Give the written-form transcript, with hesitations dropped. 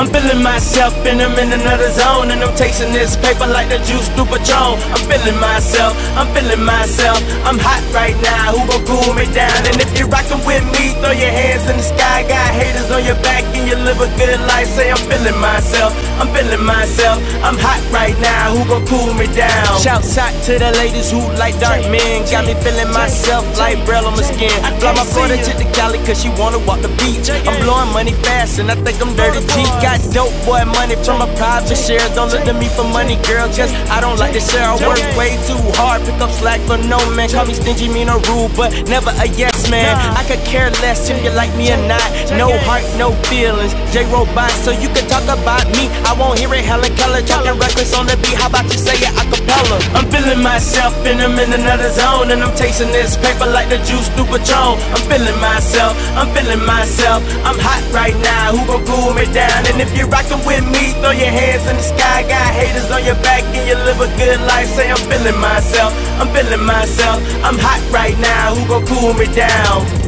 I'm feeling myself and I'm in another zone, and I'm tasting this paper like the juice through Patron. I'm feeling myself, I'm feeling myself, I'm hot right now, who gon' cool me down? And if you're rockin' with me, throw your hands in the sky. Got haters on your back and you live a good life. Say I'm feeling myself, I'm feeling myself, I'm hot right now, who gon' cool me down? Shouts out to the ladies who like dark men. Got me feeling myself like braille on my skin. I fly my brother to the galley cause she wanna walk the beach. I'm blowing money fast and I think I'm dirty cheap. Got dope boy money from a private share. Don't look to me for money, girl, just I don't like to share. I work way too hard, pick up slack for no man. Call me stingy, mean or rude, but never a yes man. I could care less if you like me or not. No heart, no feelings, J-Robot. So you can talk about me, I won't hear it. Helen Keller talking reckless on the beat. How about you say it a cappella? I'm feeling myself and I'm in another zone, and I'm tasting this paper like the juice through Patron. I'm feeling myself, I'm feeling myself, I'm hot right now, who gon' cool me down? And if you're rockin' with me, throw your hands in the sky. Got haters on your back and you live a good life. Say I'm feeling myself, I'm feeling myself, I'm hot right now, who gon' cool me down?